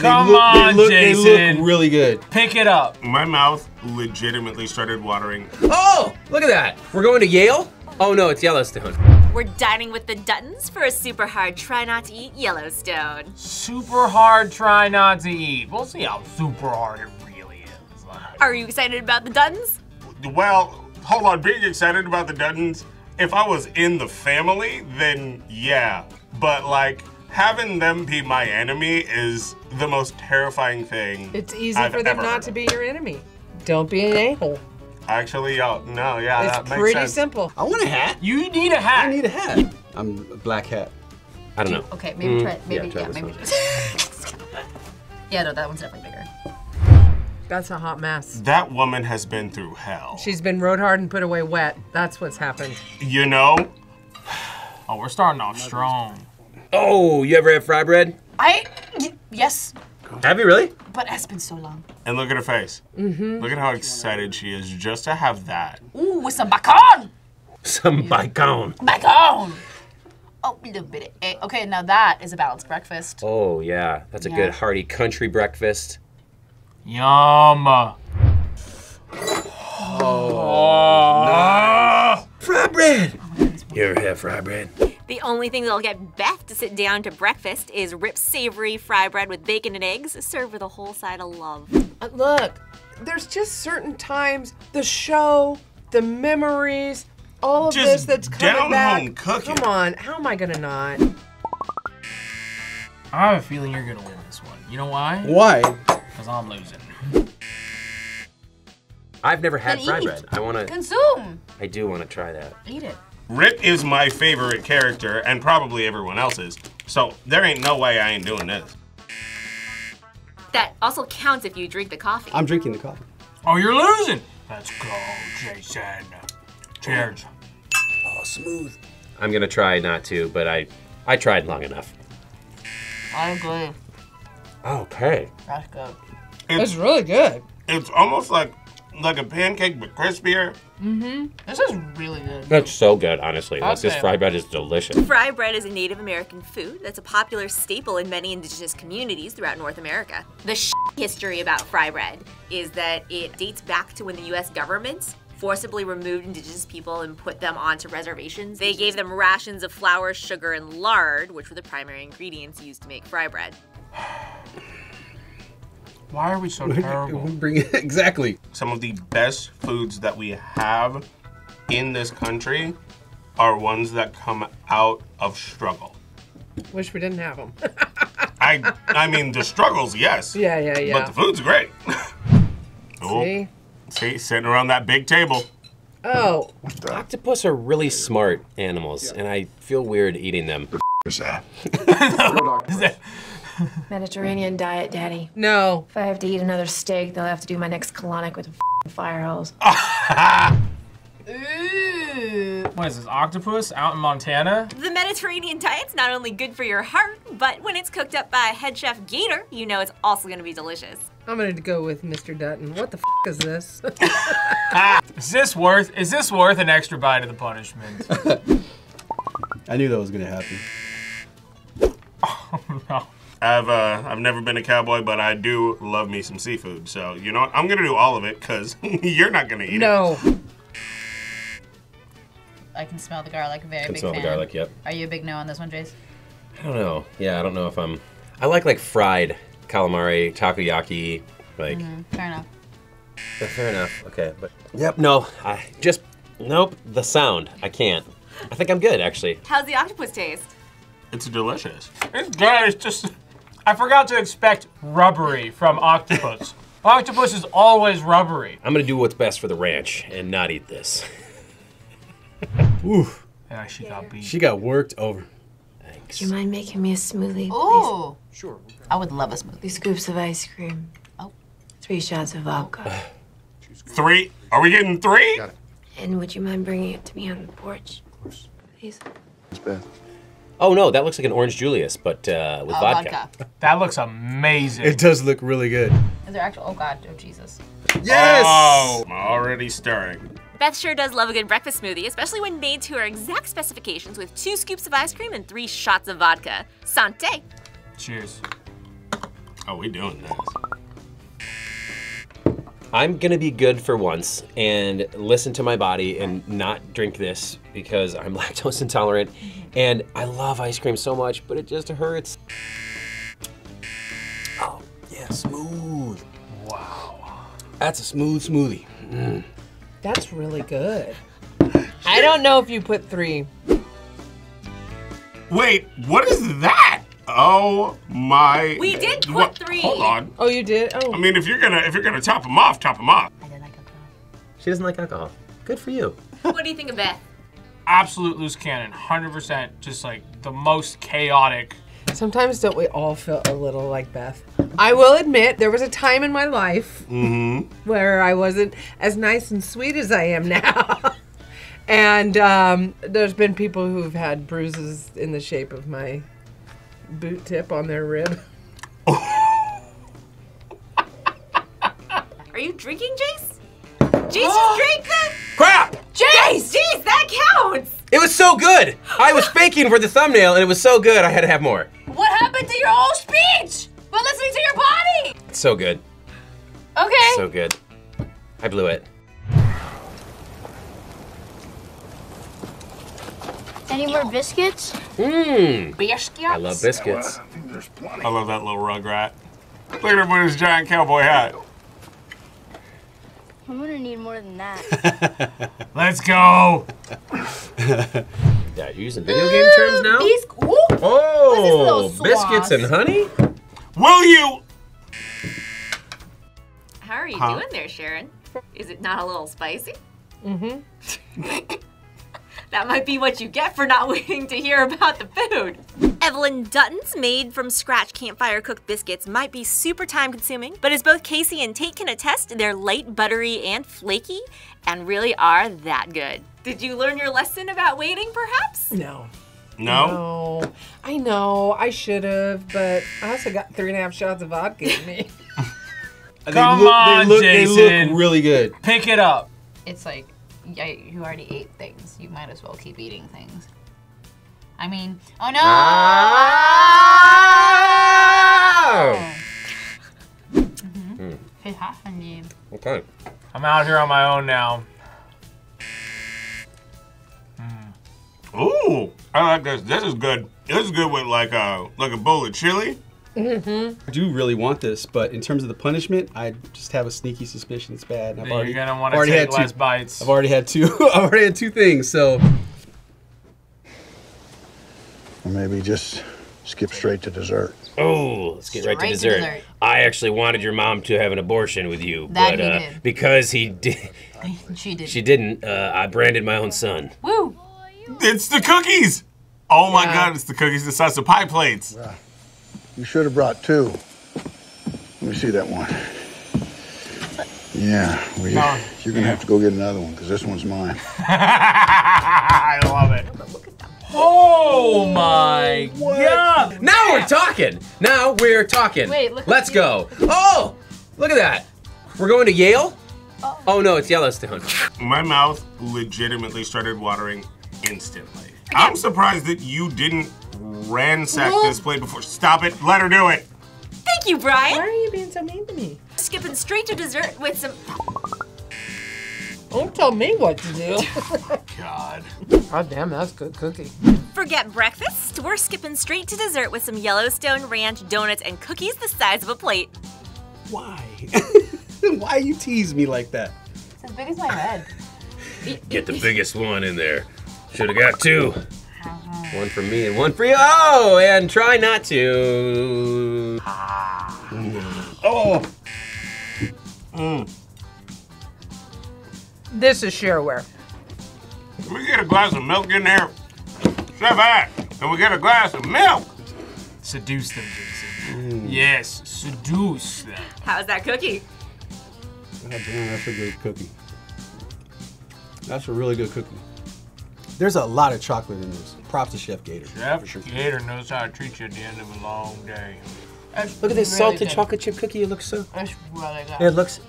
Come on, Jason. They look really good. Pick it up. My mouth legitimately started watering. Oh, look at that. We're going to Yale? Oh no, it's Yellowstone. We're dining with the Duttons for a super hard try not to eat Yellowstone. Super hard try not to eat. We'll see how super hard it really is. Are you excited about the Duttons? Well, hold on, being excited about the Duttons, if I was in the family, then yeah. But like, having them be my enemy is the most terrifying thing. It's easy for them not to be your enemy. Don't be an a-hole. Actually, no, yeah, that makes sense. It's pretty simple. I want a hat. You need a hat. I need a hat. I'm a black hat. I don't know. Okay, maybe try it. Maybe, yeah, maybe try it. Yeah, no, that one's definitely bigger. That's a hot mess. That woman has been through hell. She's been rode hard and put away wet. That's what's happened. You know? Oh, we're starting off strong. Oh, you ever had fry bread? Yes. Have you really? But it's been so long. And look at her face. Mm-hmm. Look at how excited she is just to have that. Ooh, with some bacon. Some bacon. Bacon. Oh, a little bit of egg. Okay, now that is a balanced breakfast. Oh yeah, that's a good hearty country breakfast. Yum. Oh, nice. Fry bread. You ever have fry bread? The only thing that'll get Beth to sit down to breakfast is Rip's savory fry bread with bacon and eggs, served with a whole side of love. Look, there's just certain times, the show, the memories, all of this that's coming back. Just down home cooking. Come on, how am I gonna not? I have a feeling you're gonna win this one. You know why? Why? Because I'm losing. I've never had fry bread. I wanna consume. I do wanna try that. Eat it. Rip is my favorite character, and probably everyone else's, so there ain't no way I ain't doing this. That also counts if you drink the coffee. I'm drinking the coffee. Oh, you're losing! Let's go, Jason. Cheers. Oh, smooth. I'm gonna try not to, but I tried long enough. I agree. Okay. That's good. It's really good. It's almost like a pancake, but crispier. Mm-hmm. This is really good. That's so good, honestly. Okay. Like, this fry bread is delicious. Fry bread is a Native American food that's a popular staple in many indigenous communities throughout North America. The history about fry bread is that it dates back to when the U.S. government forcibly removed indigenous people and put them onto reservations. They gave them rations of flour, sugar, and lard, which were the primary ingredients used to make fry bread. Why are we so terrible? Exactly. Some of the best foods that we have in this country are ones that come out of struggle. Wish we didn't have them. I mean, the struggles, yes. Yeah. But the food's great. See? See, sitting around that big table. Oh. Octopus are really smart animals, and I feel weird eating them. What the is that? Is that? Mediterranean diet, Daddy. No. If I have to eat another steak, they'll have to do my next colonic with a fire hose. What is this, octopus out in Montana? The Mediterranean diet's not only good for your heart, but when it's cooked up by head chef Gator, you know it's also gonna be delicious. I'm gonna go with Mr. Dutton. What the is this? Is this worth an extra bite of the punishment? I knew that was gonna happen. Oh no. I've never been a cowboy, but I do love me some seafood. So, you know what? I'm going to do all of it because you're not going to eat it. No. I can smell the garlic. Very big fan. The garlic, yep. Are you a big no on this one, Jace? I don't know. Yeah, I don't know if I'm... I like fried calamari, takoyaki, like... Mm-hmm. Fair enough. But fair enough. Okay, but... Yep, no. Nope. The sound. I can't. I think I'm good, actually. How's the octopus taste? It's delicious. It's good. It's just... I forgot to expect rubbery from octopus. Octopus is always rubbery. I'm gonna do what's best for the ranch and not eat this. Ooh. Yeah, she got beat. She got worked over. Thanks. Do you mind making me a smoothie, please? Oh, sure. I would love a smoothie. 3 scoops of ice cream. Oh. 3 shots of vodka. Three? Are we getting 3? Got it. And would you mind bringing it to me on the porch? Of course. Please. It's Beth. Oh no, that looks like an Orange Julius, but with vodka. That looks amazing. It does look really good. Is there actual, oh God, oh Jesus. Yes! Oh, I'm already stirring. Beth sure does love a good breakfast smoothie, especially when made to her exact specifications with 2 scoops of ice cream and 3 shots of vodka. Santé. Cheers. Oh, we doing this. I'm gonna be good for once and listen to my body and not drink this because I'm lactose intolerant and I love ice cream so much, but it just hurts. Oh, yeah, smooth. Wow. That's a smooth smoothie. Mm. That's really good. I don't know if you put 3. Wait, what is that? Oh my! We did put 3. Hold on. Oh, you did? Oh. I mean, if you're gonna top them off, top them off. I don't like alcohol. She doesn't like alcohol. Good for you. What do you think of Beth? Absolute loose cannon, 100%. Just like the most chaotic. Sometimes don't we all feel a little like Beth? I will admit, there was a time in my life where I wasn't as nice and sweet as I am now. And there's been people who've had bruises in the shape of my boot tip on their rib. Are you drinking, Jace? Jace, you drank the... Crap! Jace! Jace, that counts! It was so good! I was faking for the thumbnail and it was so good I had to have more. What happened to your whole speech? But listening to your body! It's so good. Okay. So good. I blew it. Any more biscuits? Mmm. Biscuits? I love biscuits. I think there's plenty. I love that little rugrat. Look at him with his giant cowboy hat. I'm gonna need more than that. Let's go! Yeah, you're using video game terms now? Oh! Biscuits and honey? Will you? How are you doing there, Sharon? Is it not a little spicy? Mm-hmm. That might be what you get for not waiting to hear about the food. Evelyn Dutton's made from scratch campfire cooked biscuits might be super time consuming, but as both Casey and Tate can attest, they're light, buttery, and flaky, and really are that good. Did you learn your lesson about waiting, perhaps? No. No? No. I know, I should have, but I also got 3½ shots of vodka in me. Come on, Jason. They look really good. Pick it up. It's like, you already ate things. You might as well keep eating things. I mean, oh no! It happened. Okay. I'm out here on my own now. Ooh, I like this. This is good. This is good with like a bowl of chili. I do really want this, but in terms of the punishment, I just have a sneaky suspicion it's bad. I've already, you're gonna want to take less bites. I've already had 2. I've already had 2 things, so. Or maybe just skip straight to dessert. Oh, let's get right to dessert. I actually wanted your mom to have an abortion with you, but because he did, she didn't. I branded my own son. Woo! It's the cookies! Oh my God, it's the cookies the size of pie plates. Yeah. You should have brought 2. Let me see that one. Yeah, well, you're gonna have to go get another one because this one's mine. I love it. Oh my God! Now we're talking. Now we're talking. Wait, look. Let's go. Oh, look at that. We're going to Yale. Oh no, it's Yellowstone. My mouth legitimately started watering instantly. I'm surprised that you didn't ransack this plate before. Stop it, let her do it. Thank you, Brian. Why are you being so mean to me? Skipping straight to dessert with some... Don't tell me what to do. God. God damn, that's a good cookie. Forget breakfast, we're skipping straight to dessert with some Yellowstone Ranch donuts and cookies the size of a plate. Why? Why you tease me like that? It's as big as my head. Get the biggest one in there. Should have got 2. One for me and one for you. Oh, and try not to. Oh. Mm. This is shareware. Can we get a glass of milk in there? Chef Ash, can we get a glass of milk? Seduce them, Jason. Mm. Yes, seduce them. How's that cookie? Oh, damn, that's a good cookie. That's a really good cookie. There's a lot of chocolate in this. Props to Chef Gator. Chef Gator knows how to treat you at the end of a long day. That's Look at this really salted chocolate chip cookie. It looks so... It's really good. It looks...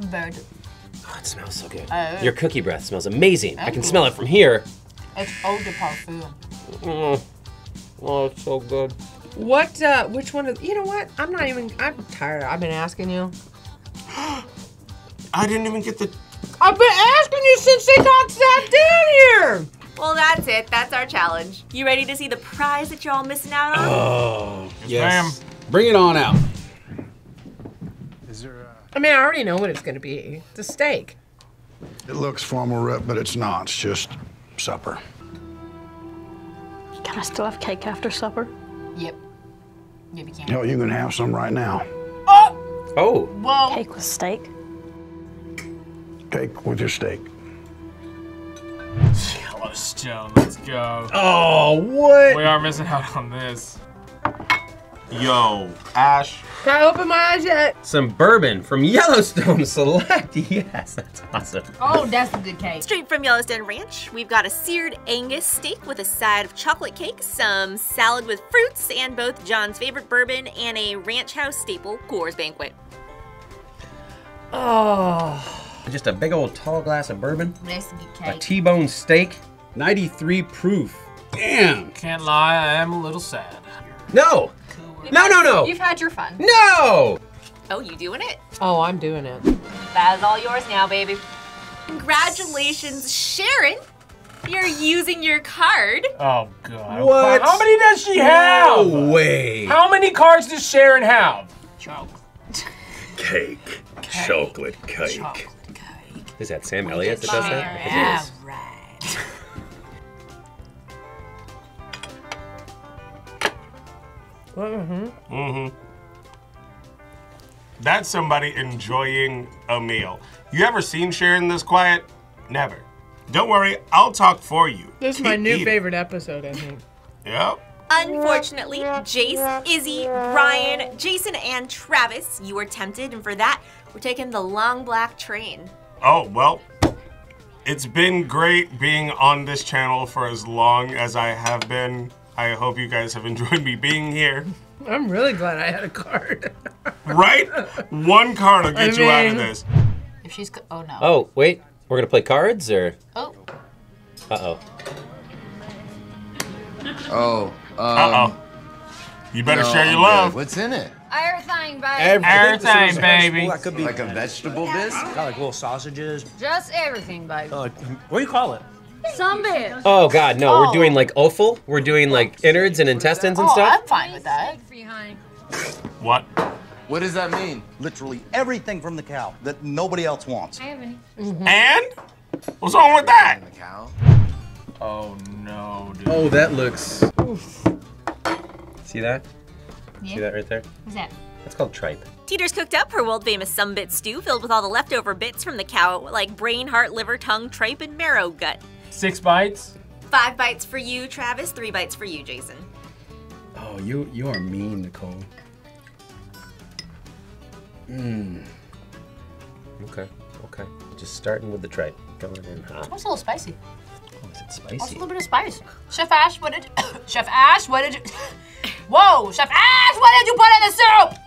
Very good. Oh, it smells so good. Your cookie breath smells amazing. I can smell it from here. It's eau de parfum. Oh, it's so good. What, which one of, you know what? I'm not even, I'm tired. I've been asking you. I didn't even get the. I've been asking you since they got sat down here. Well, that's it. That's our challenge. You ready to see the prize that you're all missing out on? Oh, yes. Ma'am. Bring it on out. Is there a... I mean, I already know what it's going to be. It's a steak. It looks formal, Rip, but it's not. It's just supper. Can I still have cake after supper? Yep. Yep, you can. Hell, you can have some right now. Oh! Oh. Whoa. Cake with steak. Cake with your steak. Yellowstone, let's go. Oh, what? We are missing out on this. Yo, Ash. Can I open my eyes yet? Some bourbon from Yellowstone Select. Yes, that's awesome. Oh, that's a good cake. Straight from Yellowstone Ranch, we've got a seared Angus steak with a side of chocolate cake, some salad with fruits, and both John's favorite bourbon and a ranch house staple, Coors Banquet. Oh. Just a big old tall glass of bourbon. Nice and good cake. A T-bone steak, 93 proof. Damn. Can't lie, I am a little sad. No. No. You've had your fun. No. Oh, you doing it? Oh, I'm doing it. That is all yours now, baby. Congratulations, Sharon. You're using your card. Oh, God. What? How many does she have? No way. How many cards does Sharon have? Chocolate. Cake. Chocolate cake. Chocolate. Is that Sam Elliott that does that? Yeah, it is. Right. Mm-hmm. Mm-hmm. That's somebody enjoying a meal. You ever seen Sharon this quiet? Never. Don't worry, I'll talk for you. This is my new favorite episode, I think. Yep. Unfortunately, Jace, Izzy, Brian, Jason, and Travis, you were tempted, and for that, we're taking the long black train. Oh, well, it's been great being on this channel for as long as I have been. I hope you guys have enjoyed me being here. I'm really glad I had a card. Right? One card will get you out of this. If she's, oh no. Oh, wait, we're gonna play cards or? Oh. Uh-oh. Oh. Uh-oh. You better share your love. What's in it? Everything, baby. Everything, baby. That could be like a vegetable bisque. Got like little sausages. Just everything, baby. What do you call it? Sunbit. Oh God, no! Oh. We're doing like offal. We're doing like innards and intestines and stuff. I'm fine with that. What? What does that mean? Literally everything from the cow that nobody else wants. I haven't. Mm-hmm. And what's wrong with that? The cow. Oh no, dude. Oh, that looks. Oof. See that? Yeah. See that right there? What's that? That's called tripe. Teeter's cooked up her world-famous sumbit stew filled with all the leftover bits from the cow, like brain, heart, liver, tongue, tripe, and marrow gut. 6 bites? 5 bites for you, Travis. 3 bites for you, Jason. Oh, you are mean, Nicole. Mmm. Okay, okay. Just starting with the tripe, going in hot. That's a little spicy. Oh, is it spicy? That's a little bit of spice. Chef Ash, what did? Chef Ash, what did you? Whoa, Chef Ash, what did you put in the soup?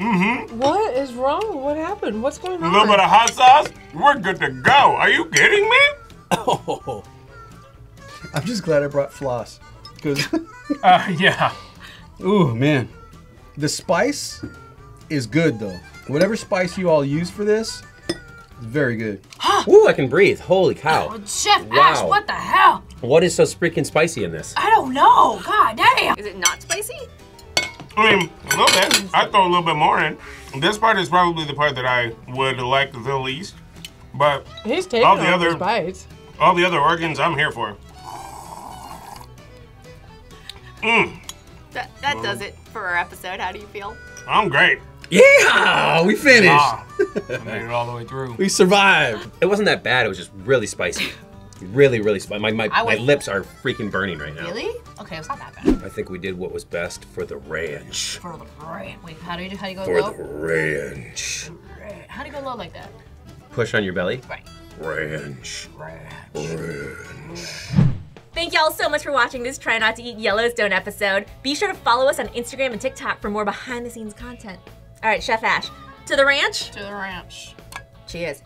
Mm-hmm. What is wrong? What happened? What's going on? A little bit of hot sauce? We're good to go. Are you kidding me? Oh. I'm just glad I brought floss. Because yeah. Ooh, man. The spice is good, though. Whatever spice you all use for this, it's very good. Ooh, I can breathe. Holy cow. Oh, Chef Ash, what the hell? What is so freaking spicy in this? I don't know. God damn. Is it not spicy? I mean, a little bit. I throw a little bit more in. This part is probably the part that I would like the least. But he's taking all the other bites. All the other organs, I'm here for. Mm. That does it for our episode. How do you feel? I'm great. Yeah, we finished. I made it all the way through. We survived. It wasn't that bad. It was just really spicy. Really, really spicy. My lips are freaking burning right now. Really? Okay, it's not that bad. I think we did what was best for the ranch. For the ranch. Wait, how do you go low? For the ranch. How do you go low like that? Push on your belly. Right. Ranch. Ranch. Ranch. Thank y'all so much for watching this Try Not to Eat Yellowstone episode. Be sure to follow us on Instagram and TikTok for more behind the scenes content. All right, Chef Ash, to the ranch. To the ranch. Cheers.